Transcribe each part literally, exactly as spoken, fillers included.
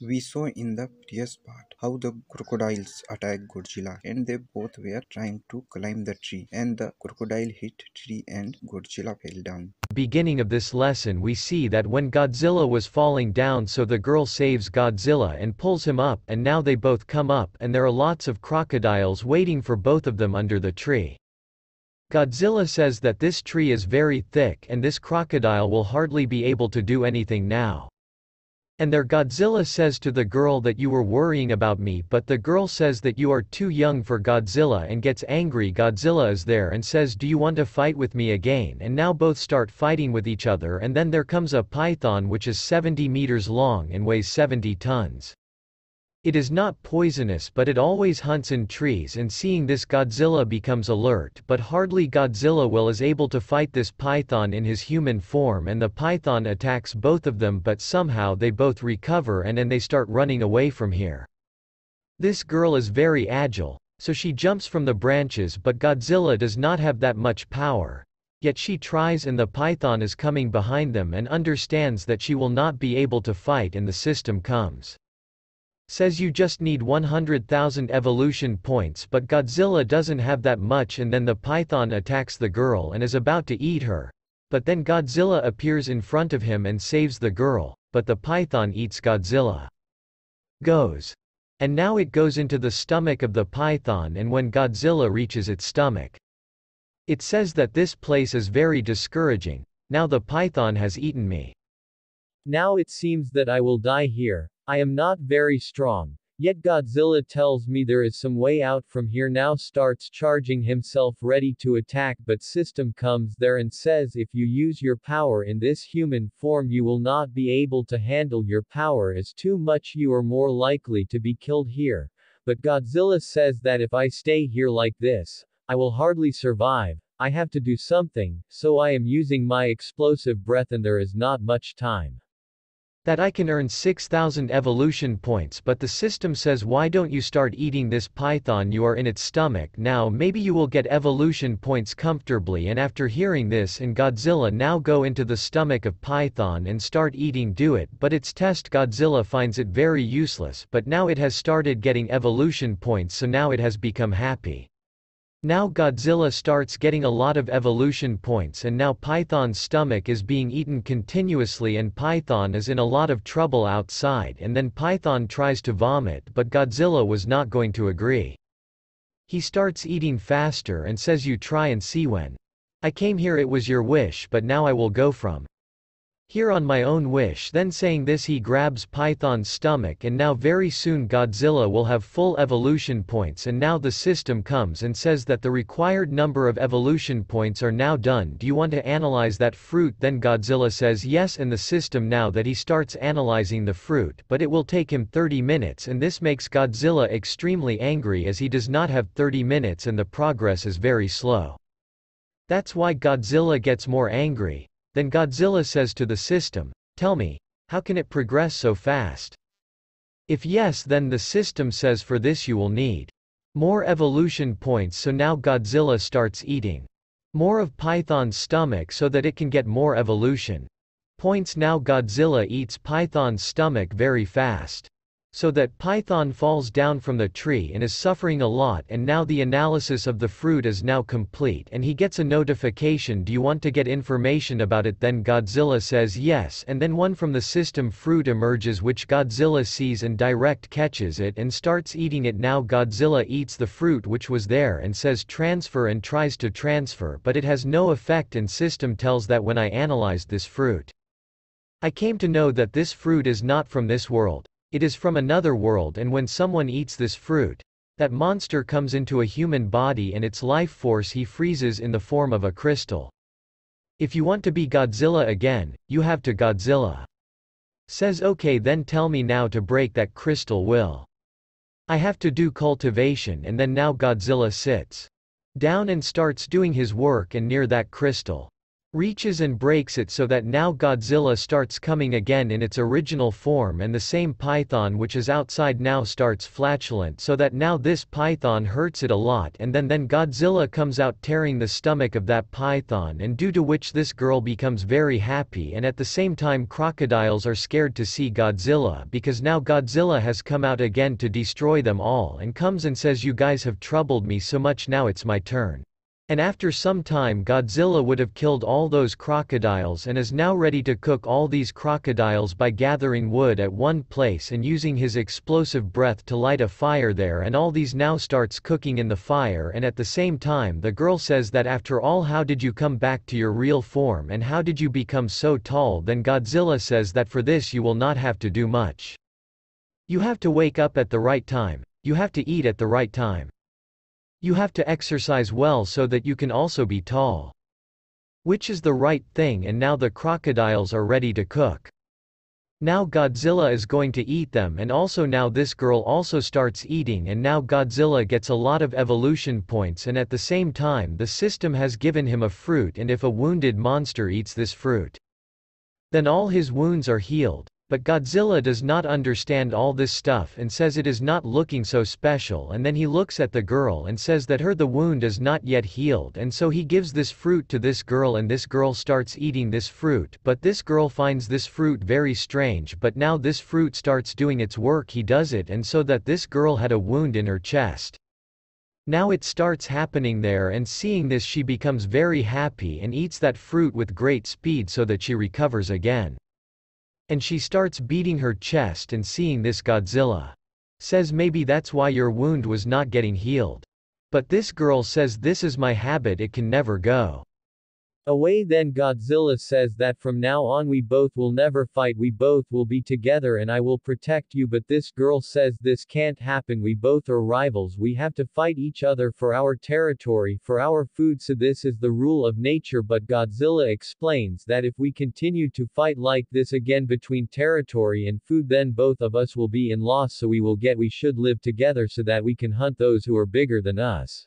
We saw in the previous part how the crocodiles attacked Godzilla, and they both were trying to climb the tree, and the crocodile hit tree and Godzilla fell down. Beginning of this lesson, we see that when Godzilla was falling down, so the girl saves Godzilla and pulls him up, and now they both come up and there are lots of crocodiles waiting for both of them under the tree. Godzilla says that this tree is very thick and this crocodile will hardly be able to do anything now. And there Godzilla says to the girl that you were worrying about me, but the girl says that you are too young for Godzilla and gets angry. Godzilla is there and says, do you want to fight with me again? And now both start fighting with each other, and then there comes a python which is seventy meters long and weighs seventy tons. It is not poisonous, but it always hunts in trees, and seeing this Godzilla becomes alert, but hardly Godzilla will is able to fight this python in his human form, and the python attacks both of them, but somehow they both recover and then they start running away from here. This girl is very agile, so she jumps from the branches, but Godzilla does not have that much power, yet she tries, and the python is coming behind them and understands that she will not be able to fight, and the system comes. Says you just need one hundred thousand evolution points, but Godzilla doesn't have that much, and then the python attacks the girl and is about to eat her, but then Godzilla appears in front of him and saves the girl, but the python eats Godzilla. Goes. And now it goes into the stomach of the python, and when Godzilla reaches its stomach, it says that this place is very discouraging, now the python has eaten me. Now it seems that I will die here. I am not very strong, yet Godzilla tells me there is some way out from here, now starts charging himself ready to attack, but system comes there and says if you use your power in this human form you will not be able to handle, your power is too much, you are more likely to be killed here, but Godzilla says that if I stay here like this, I will hardly survive, I have to do something, so I am using my explosive breath and there is not much time. That I can earn six thousand evolution points, but the system says why don't you start eating this python, you are in its stomach now, maybe you will get evolution points comfortably. And after hearing this, and Godzilla now go into the stomach of python and start eating do it, but its test Godzilla finds it very useless, but now it has started getting evolution points, so now it has become happy. Now Godzilla starts getting a lot of evolution points, and now python's stomach is being eaten continuously, and python is in a lot of trouble outside, and then python tries to vomit, but Godzilla was not going to agree. He starts eating faster and says you try and see, when I came here it was your wish, but now I will go from here on my own wish. Then saying this he grabs python's stomach, and now very soon Godzilla will have full evolution points, and now the system comes and says that the required number of evolution points are now done. Do you want to analyze that fruit? Then Godzilla says yes, and the system now that he starts analyzing the fruit, but it will take him thirty minutes, and this makes Godzilla extremely angry as he does not have thirty minutes and the progress is very slow. That's why Godzilla gets more angry. Then Godzilla says to the system, tell me, how can it progress so fast? If yes, then the system says for this you will need more evolution points, so now Godzilla starts eating more of python's stomach so that it can get more evolution points. Now Godzilla eats python's stomach very fast, so that python falls down from the tree and is suffering a lot, and now the analysis of the fruit is now complete, and he gets a notification, do you want to get information about it? Then Godzilla says yes, and then one from the system fruit emerges which Godzilla sees and direct catches it and starts eating it. Now Godzilla eats the fruit which was there and says transfer, and tries to transfer but it has no effect, and system tells that when I analyzed this fruit I came to know that this fruit is not from this world. It is from another world, and when someone eats this fruit, that monster comes into a human body and its life force he freezes in the form of a crystal. If you want to be Godzilla again, you have to. Godzilla says okay, then tell me now to break that crystal will I have to do cultivation, and then now Godzilla sits down and starts doing his work, and near that crystal reaches and breaks it so that now Godzilla starts coming again in its original form, and the same python which is outside now starts flatulent so that now this python hurts it a lot, and then then Godzilla comes out tearing the stomach of that python, and due to which this girl becomes very happy, and at the same time crocodiles are scared to see Godzilla because now Godzilla has come out again to destroy them all, and comes and says, "You guys have troubled me so much, now it's my turn." And after some time Godzilla would have killed all those crocodiles and is now ready to cook all these crocodiles by gathering wood at one place and using his explosive breath to light a fire there, and all these now starts cooking in the fire, and at the same time the girl says that, "After all, how did you come back to your real form and how did you become so tall?" Then Godzilla says that, "For this you will not have to do much. You have to wake up at the right time, you have to eat at the right time. You have to exercise well so that you can also be tall." Which is the right thing, and now the crocodiles are ready to cook. Now Godzilla is going to eat them, and also now this girl also starts eating, and now Godzilla gets a lot of evolution points, and at the same time the system has given him a fruit, and if a wounded monster eats this fruit, then all his wounds are healed. But Godzilla does not understand all this stuff and says it is not looking so special, and then he looks at the girl and says that her the wound is not yet healed, and so he gives this fruit to this girl, and this girl starts eating this fruit, but this girl finds this fruit very strange, but now this fruit starts doing its work, he does it, and so that this girl had a wound in her chest. Now it starts happening there, and seeing this she becomes very happy and eats that fruit with great speed so that she recovers again. And she starts beating her chest, and seeing this Godzilla says, "Maybe that's why your wound was not getting healed." But this girl says, "This is my habit, it can never go away." Then Godzilla says that, "From now on we both will never fight, we both will be together and I will protect you." But this girl says, "This can't happen, we both are rivals, we have to fight each other for our territory, for our food, so this is the rule of nature." But Godzilla explains that if we continue to fight like this again between territory and food, then both of us will be in loss, so we will get we should live together so that we can hunt those who are bigger than us.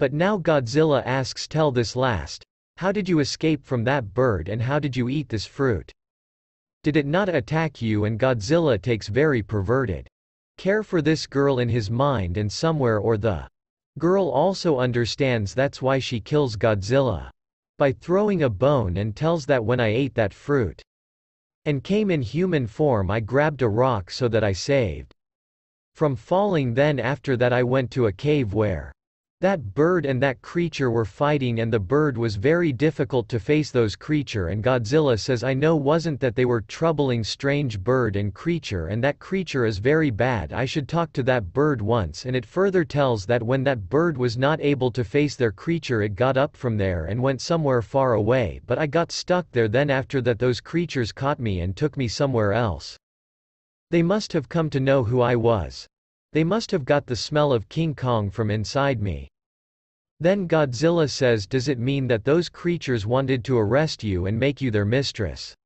But now Godzilla asks, "Tell this last, how did you escape from that bird and how did you eat this fruit? Did it not attack you?" And Godzilla takes very perverted care for this girl in his mind, and somewhere or the girl also understands that's why she kills Godzilla by throwing a bone, and tells that, "When I ate that fruit and came in human form, I grabbed a rock so that I saved from falling, then after that I went to a cave where that bird and that creature were fighting, and the bird was very difficult to face those creature." And Godzilla says, "I know, wasn't that they were troubling strange bird and creature, and that creature is very bad, I should talk to that bird once." And it further tells that when that bird was not able to face their creature, it got up from there and went somewhere far away, but I got stuck there, then after that those creatures caught me and took me somewhere else. They must have come to know who I was. They must have got the smell of King Kong from inside me." Then Godzilla says, "Does it mean that those creatures wanted to arrest you and make you their mistress?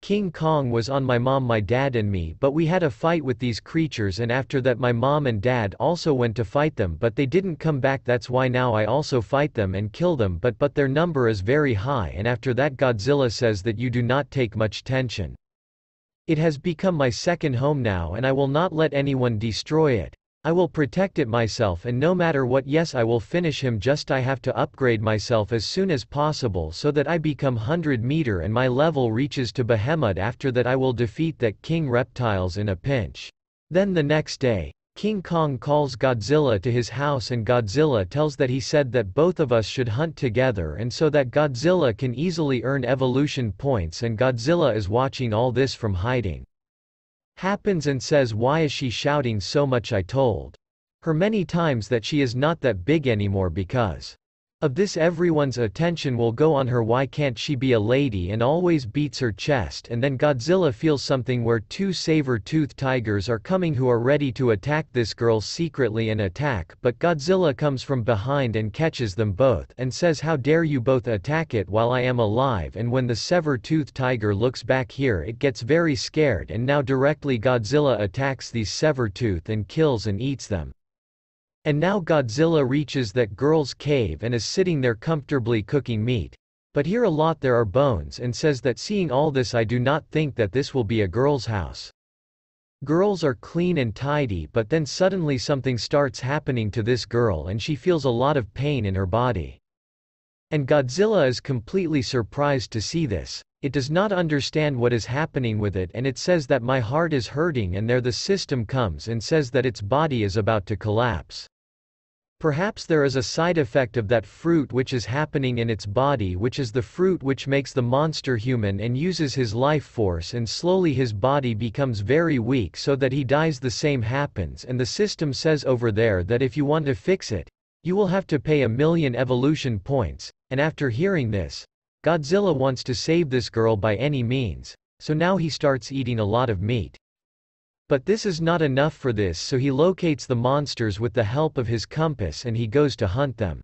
King Kong was on my mom, my dad and me, but we had a fight with these creatures, and after that my mom and dad also went to fight them, but they didn't come back, that's why now I also fight them and kill them, but but their number is very high." And after that Godzilla says that, "You do not take much tension. It has become my second home now, and I will not let anyone destroy it. I will protect it myself, and no matter what, yes, I will finish him, just I have to upgrade myself as soon as possible so that I become one hundred meter and my level reaches to Behemoth. After that I will defeat that King Reptiles in a pinch." Then the next day, King Kong calls Godzilla to his house, and Godzilla tells that he said that both of us should hunt together, and so that Godzilla can easily earn evolution points, and Godzilla is watching all this from hiding. Happens and says, "Why is she shouting so much? I told her many times that she is not that big anymore, because of this everyone's attention will go on her, why can't she be a lady?" and always beats her chest, and then Godzilla feels something where two saber-toothed tigers are coming who are ready to attack this girl secretly and attack, but Godzilla comes from behind and catches them both, and says, "How dare you both attack it while I am alive?" And when the saber-toothed tiger looks back here, it gets very scared, and now directly Godzilla attacks these saber-toothed and kills and eats them. And now Godzilla reaches that girl's cave and is sitting there comfortably cooking meat. But here a lot there are bones, and says that seeing all this I do not think that this will be a girl's house. Girls are clean and tidy, but then suddenly something starts happening to this girl and she feels a lot of pain in her body. And Godzilla is completely surprised to see this. It does not understand what is happening with it, and it says that my heart is hurting, and there the system comes and says that its body is about to collapse. Perhaps there is a side effect of that fruit which is happening in its body, which is the fruit which makes the monster human and uses his life force, and slowly his body becomes very weak so that he dies. The same happens, and the system says over there that if you want to fix it, you will have to pay a million evolution points, and after hearing this, Godzilla wants to save this girl by any means, so now he starts eating a lot of meat. But this is not enough for this, so he locates the monsters with the help of his compass and he goes to hunt them.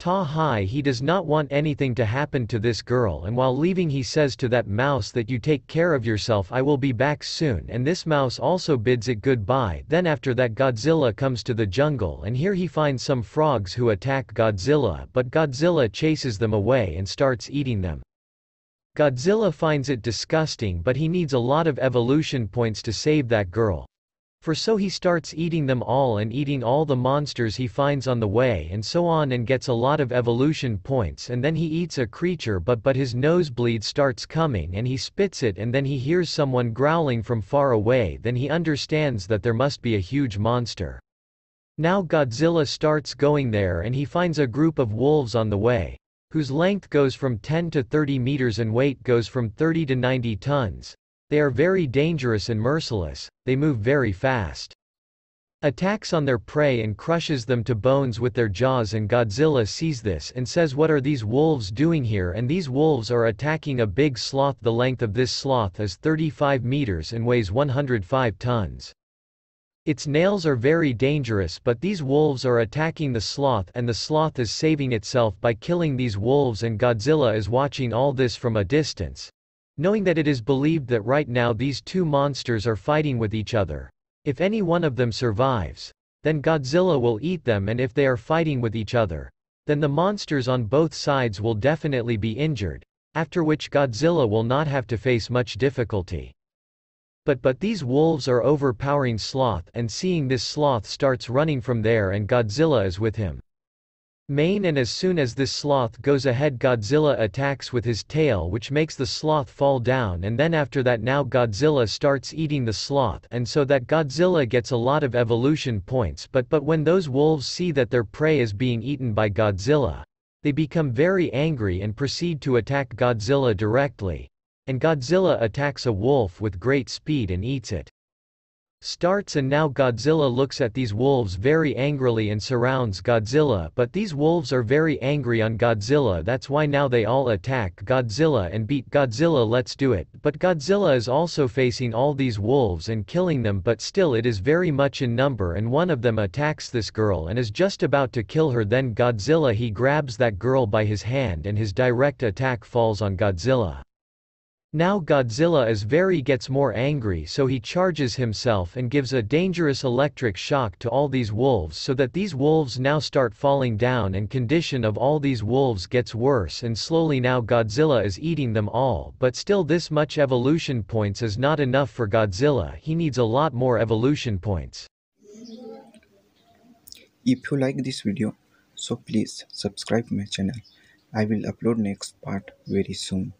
Ta Hai, he does not want anything to happen to this girl, and while leaving he says to that mouse that you take care of yourself, I will be back soon, and this mouse also bids it goodbye. Then after that Godzilla comes to the jungle, and here he finds some frogs who attack Godzilla, but Godzilla chases them away and starts eating them. Godzilla finds it disgusting, but he needs a lot of evolution points to save that girl. For so he starts eating them all and eating all the monsters he finds on the way and so on, and gets a lot of evolution points, and then he eats a creature but but his nosebleed starts coming and he spits it, and then he hears someone growling from far away. Then he understands that there must be a huge monster. Now Godzilla starts going there and he finds a group of wolves on the way, whose length goes from ten to thirty meters and weight goes from thirty to ninety tons. They are very dangerous and merciless, they move very fast, attacks on their prey and crushes them to bones with their jaws, and Godzilla sees this and says, what are these wolves doing here? And these wolves are attacking a big sloth. The length of this sloth is thirty-five meters and weighs one hundred five tons. Its nails are very dangerous, but these wolves are attacking the sloth, and the sloth is saving itself by killing these wolves, and Godzilla is watching all this from a distance, knowing that it is believed that right now these two monsters are fighting with each other. If any one of them survives, then Godzilla will eat them, and if they are fighting with each other, then the monsters on both sides will definitely be injured, after which Godzilla will not have to face much difficulty. But but these wolves are overpowering sloth, and seeing this, sloth starts running from there and Godzilla is with him. Mane, and as soon as this sloth goes ahead, Godzilla attacks with his tail, which makes the sloth fall down, and then after that now Godzilla starts eating the sloth, and so that Godzilla gets a lot of evolution points. But but when those wolves see that their prey is being eaten by Godzilla, they become very angry and proceed to attack Godzilla directly, and Godzilla attacks a wolf with great speed and eats it. Starts and now Godzilla looks at these wolves very angrily and surrounds Godzilla, but these wolves are very angry on Godzilla, that's why now they all attack Godzilla and beat Godzilla. Let's do it. But Godzilla is also facing all these wolves and killing them, but still it is very much in number, and one of them attacks this girl and is just about to kill her. Then Godzilla, he grabs that girl by his hand and his direct attack falls on Godzilla. Now Godzilla is very gets more angry, so he charges himself and gives a dangerous electric shock to all these wolves, so that these wolves now start falling down, and condition of all these wolves gets worse, and slowly now Godzilla is eating them all. But still this much evolution points is not enough for Godzilla, he needs a lot more evolution points. If you like this video, so please subscribe my channel. I will upload next part very soon.